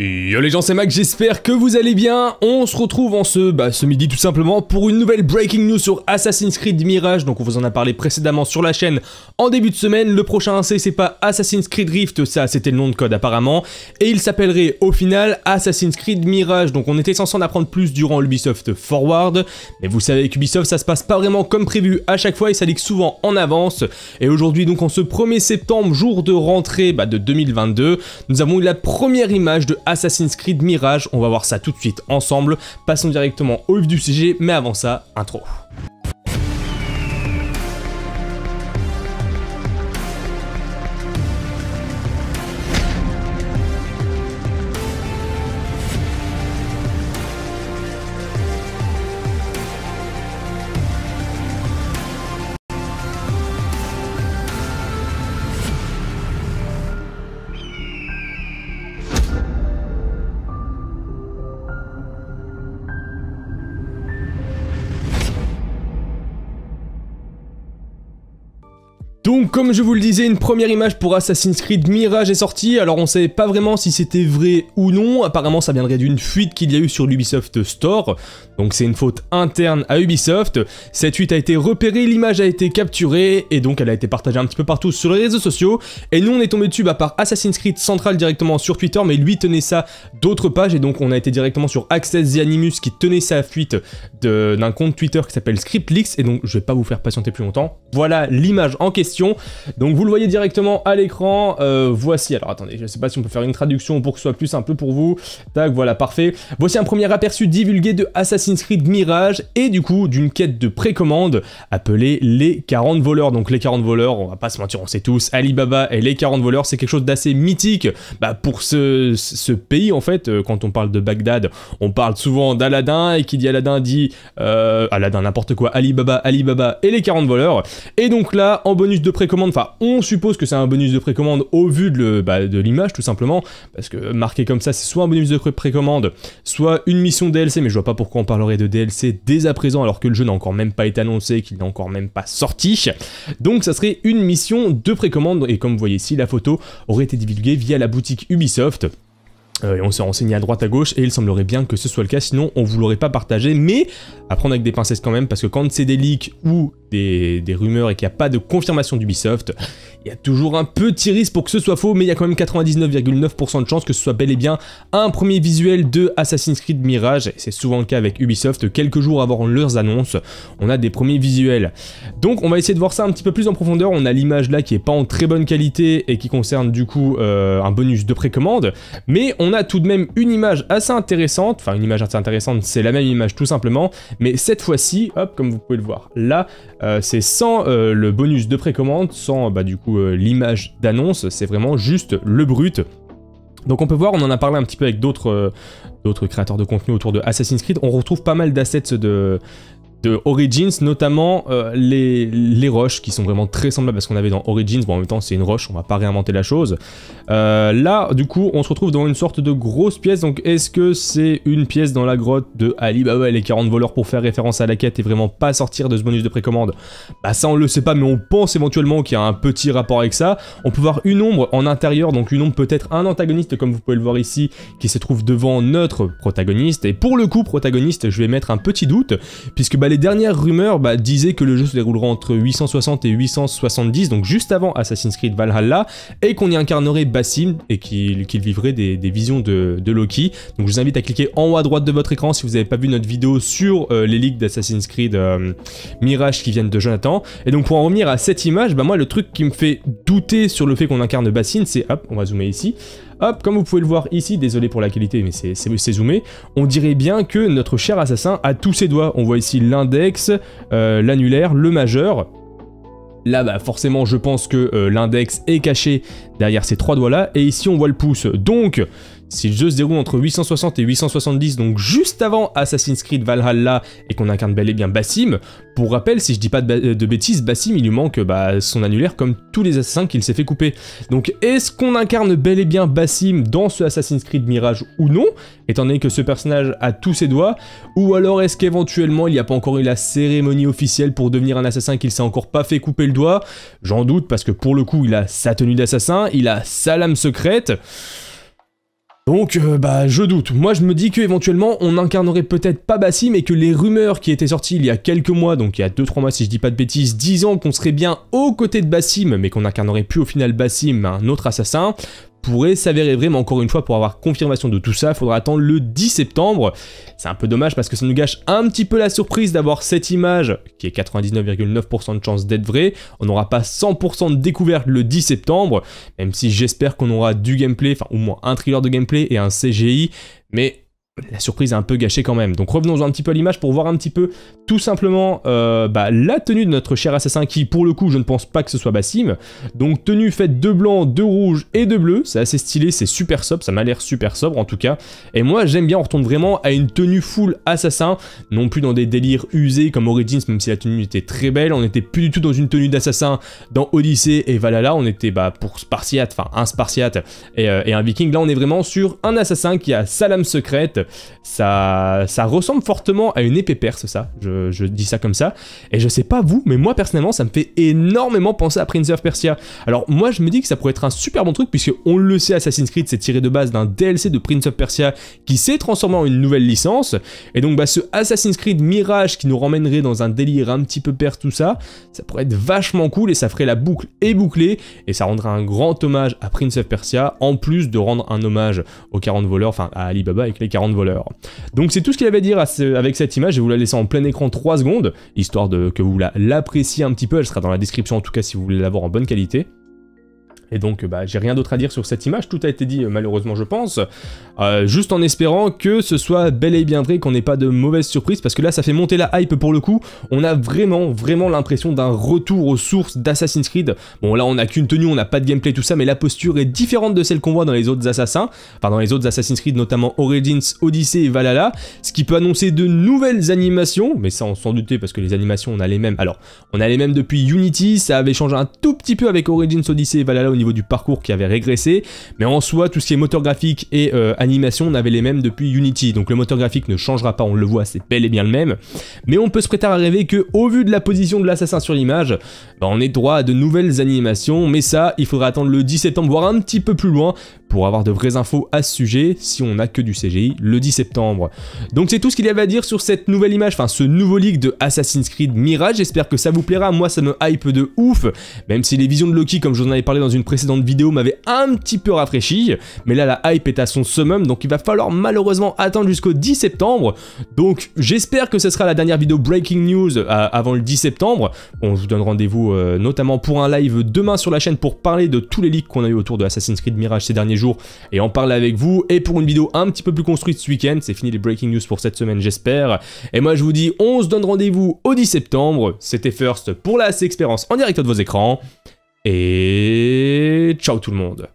Yo les gens, c'est Mac, j'espère que vous allez bien. On se retrouve en ce midi tout simplement pour une nouvelle breaking news sur Assassin's Creed Mirage. Donc on vous en a parlé précédemment sur la chaîne en début de semaine. Le prochain AC, c'est pas Assassin's Creed Rift, ça c'était le nom de code apparemment, et il s'appellerait au final Assassin's Creed Mirage. Donc on était censé en apprendre plus durant l'Ubisoft Forward, mais vous savez qu'Ubisoft ça se passe pas vraiment comme prévu à chaque fois, et ça leak souvent en avance. Et aujourd'hui donc en ce 1er septembre, jour de rentrée de 2022, nous avons eu la première image de Assassin's Creed Mirage. On va voir ça tout de suite ensemble, passons directement au vif du sujet, mais avant ça, intro. Donc comme je vous le disais, une première image pour Assassin's Creed Mirage est sortie. Alors on savait pas vraiment si c'était vrai ou non, apparemment ça viendrait d'une fuite qu'il y a eu sur l'Ubisoft Store, donc c'est une faute interne à Ubisoft. Cette fuite a été repérée, l'image a été capturée, et donc elle a été partagée un petit peu partout sur les réseaux sociaux, et nous on est tombé dessus par Assassin's Creed Central directement sur Twitter, mais lui tenait ça d'autres pages, et donc on a été directement sur AccessTheAnimus qui tenait sa fuite d'un compte Twitter qui s'appelle ScriptLeaks, et donc je vais pas vous faire patienter plus longtemps, voilà l'image en question. Donc vous le voyez directement à l'écran, voici, alors attendez, je sais pas si on peut faire une traduction pour que ce soit plus simple pour vous, tac, voilà, parfait. Voici un premier aperçu divulgué de Assassin's Creed Mirage et du coup d'une quête de précommande appelée les 40 voleurs. Donc les 40 voleurs, on va pas se mentir, on sait tous, Alibaba et les 40 voleurs, c'est quelque chose d'assez mythique pour ce pays en fait. Quand on parle de Bagdad, on parle souvent d'Aladin, et qui dit Aladin dit Aladin n'importe quoi, Alibaba, Alibaba et les 40 voleurs. Et donc là, en bonus de précommande, enfin on suppose que c'est un bonus de précommande au vu de l'image tout simplement, parce que marqué comme ça, c'est soit un bonus de précommande, soit une mission DLC, mais je vois pas pourquoi on parlerait de DLC dès à présent alors que le jeu n'a encore même pas été annoncé, qu'il n'a encore même pas sorti. Donc ça serait une mission de précommande, et comme vous voyez ici, la photo aurait été divulguée via la boutique Ubisoft. Et on s'est renseigné à droite à gauche, et il semblerait bien que ce soit le cas, sinon on vous l'aurait pas partagé, mais à prendre avec des pincettes quand même, parce que quand c'est des leaks ou des rumeurs et qu'il n'y a pas de confirmation d'Ubisoft, il y a toujours un petit risque pour que ce soit faux, mais il y a quand même 99,9% de chances que ce soit bel et bien un premier visuel de Assassin's Creed Mirage, et c'est souvent le cas avec Ubisoft, quelques jours avant leurs annonces, on a des premiers visuels. Donc on va essayer de voir ça un petit peu plus en profondeur, on a l'image là qui est pas en très bonne qualité et qui concerne du coup un bonus de précommande, mais on a tout de même une image assez intéressante, enfin une image assez intéressante, c'est la même image tout simplement, mais cette fois-ci, hop, comme vous pouvez le voir, là, c'est sans le bonus de précommande, sans du coup l'image d'annonce, c'est vraiment juste le brut. Donc on peut voir, on en a parlé un petit peu avec d'autres créateurs de contenu autour de Assassin's Creed, on retrouve pas mal d'assets de Origins, notamment les roches qui sont vraiment très semblables à ce qu'on avait dans Origins. Bon, en même temps c'est une roche, on va pas réinventer la chose. Là du coup on se retrouve dans une sorte de grosse pièce, donc est-ce que c'est une pièce dans la grotte de Alibaba et les 40 voleurs pour faire référence à la quête et vraiment pas sortir de ce bonus de précommande? Ça on le sait pas, mais on pense éventuellement qu'il y a un petit rapport avec ça. On peut voir une ombre en intérieur, donc une ombre peut-être un antagoniste comme vous pouvez le voir ici, qui se trouve devant notre protagoniste, et pour le coup protagoniste je vais mettre un petit doute, puisque les dernières rumeurs disaient que le jeu se déroulera entre 860 et 870, donc juste avant Assassin's Creed Valhalla, et qu'on y incarnerait Basim et qu'il vivrait des visions de Loki. Donc je vous invite à cliquer en haut à droite de votre écran si vous n'avez pas vu notre vidéo sur les leaks d'Assassin's Creed Mirage qui viennent de Jonathan. Et donc pour en revenir à cette image, moi le truc qui me fait douter sur le fait qu'on incarne Basim, c'est, hop, on va zoomer ici. Hop, comme vous pouvez le voir ici, désolé pour la qualité mais c'est zoomé, on dirait bien que notre cher assassin a tous ses doigts. On voit ici l'index, l'annulaire, le majeur. Là, forcément, je pense que l'index est caché derrière ces trois doigts-là. Et ici, on voit le pouce. Donc, si le jeu se déroule entre 860 et 870, donc juste avant Assassin's Creed Valhalla, et qu'on incarne bel et bien Basim, pour rappel, si je dis pas de bêtises, Basim, il lui manque son annulaire comme tous les assassins qu'il s'est fait couper. Donc, est-ce qu'on incarne bel et bien Basim dans ce Assassin's Creed Mirage ou non, étant donné que ce personnage a tous ses doigts? Ou alors, est-ce qu'éventuellement, il n'y a pas encore eu la cérémonie officielle pour devenir un assassin qu'il s'est encore pas fait couper le doigt? J'en doute, parce que pour le coup, il a sa tenue d'assassin, il a sa lame secrète. Donc, je doute. Moi, je me dis qu'éventuellement, on incarnerait peut-être pas Basim, mais que les rumeurs qui étaient sorties il y a quelques mois, donc il y a 2-3 mois si je dis pas de bêtises, disant qu'on serait bien aux côtés de Basim, mais qu'on n'incarnerait plus au final Basim, un autre assassin, pourrait s'avérer vrai, mais encore une fois, pour avoir confirmation de tout ça, il faudra attendre le 10 septembre. C'est un peu dommage parce que ça nous gâche un petit peu la surprise d'avoir cette image, qui est 99,9% de chance d'être vraie. On n'aura pas 100% de découverte le 10 septembre, même si j'espère qu'on aura du gameplay, enfin au moins un trailer de gameplay et un CGI, mais la surprise est un peu gâchée quand même. Donc revenons un petit peu à l'image pour voir un petit peu tout simplement la tenue de notre cher assassin qui, pour le coup, je ne pense pas que ce soit Basim. Donc tenue faite de blanc, de rouge et de bleu. C'est assez stylé, c'est super sobre, ça m'a l'air super sobre en tout cas. Et moi j'aime bien, on retourne vraiment à une tenue full assassin, non plus dans des délires usés comme Origins, même si la tenue était très belle. On n'était plus du tout dans une tenue d'assassin dans Odyssey et Valhalla, on était pour Spartiate, enfin un Spartiate et un Viking. Là on est vraiment sur un assassin qui a sa lame secrète. Ça ressemble fortement à une épée perse, ça, je dis ça comme ça, et je sais pas vous, mais moi personnellement ça me fait énormément penser à Prince of Persia. Alors moi je me dis que ça pourrait être un super bon truc, puisque on le sait, Assassin's Creed s'est tiré de base d'un DLC de Prince of Persia qui s'est transformé en une nouvelle licence, et donc ce Assassin's Creed Mirage qui nous ramènerait dans un délire un petit peu perse, tout ça, ça pourrait être vachement cool, et ça ferait la boucle et bouclée, et ça rendrait un grand hommage à Prince of Persia, en plus de rendre un hommage aux 40 voleurs, enfin à Alibaba avec les 40 voleurs. Donc c'est tout ce qu'il avait à dire avec cette image, je vais vous la laisser en plein écran 3 secondes, histoire que vous l'appréciez un petit peu, elle sera dans la description en tout cas si vous voulez l'avoir en bonne qualité. Et donc j'ai rien d'autre à dire sur cette image, tout a été dit malheureusement je pense, juste en espérant que ce soit bel et bien vrai, qu'on n'ait pas de mauvaises surprises, parce que là ça fait monter la hype pour le coup, on a vraiment l'impression d'un retour aux sources d'Assassin's Creed. Bon là on n'a qu'une tenue, on n'a pas de gameplay tout ça, mais la posture est différente de celle qu'on voit dans les autres assassins, enfin dans les autres Assassin's Creed, notamment Origins, Odyssey et Valhalla, ce qui peut annoncer de nouvelles animations, mais ça on s'en doutait parce que les animations on a les mêmes, alors on a les mêmes depuis Unity, ça avait changé un tout petit peu avec Origins, Odyssey et Valhalla au niveau du parcours qui avait régressé, mais en soi tout ce qui est moteur graphique et animation on avait les mêmes depuis Unity, donc le moteur graphique ne changera pas, on le voit, c'est bel et bien le même, mais on peut se prétendre à rêver que, au vu de la position de l'assassin sur l'image, on est droit à de nouvelles animations, mais ça il faudra attendre le 10 septembre, voire un petit peu plus loin, pour avoir de vraies infos à ce sujet, si on n'a que du CGI le 10 septembre. Donc c'est tout ce qu'il y avait à dire sur cette nouvelle image, enfin ce nouveau leak de Assassin's Creed Mirage, j'espère que ça vous plaira, moi ça me hype de ouf, même si les visions de Loki, comme je vous en avais parlé dans une précédente vidéo, m'avait un petit peu rafraîchi, mais là la hype est à son summum, donc il va falloir malheureusement attendre jusqu'au 10 septembre, donc j'espère que ce sera la dernière vidéo breaking news avant le 10 septembre, bon je vous donne rendez-vous notamment pour un live demain sur la chaîne pour parler de tous les leaks qu'on a eu autour de Assassin's Creed Mirage ces derniers jours, et en parler avec vous, et pour une vidéo un petit peu plus construite ce week-end, c'est fini les breaking news pour cette semaine j'espère, et moi je vous dis on se donne rendez-vous au 10 septembre, c'était First pour la AC Experience en direct de vos écrans, et ciao tout le monde.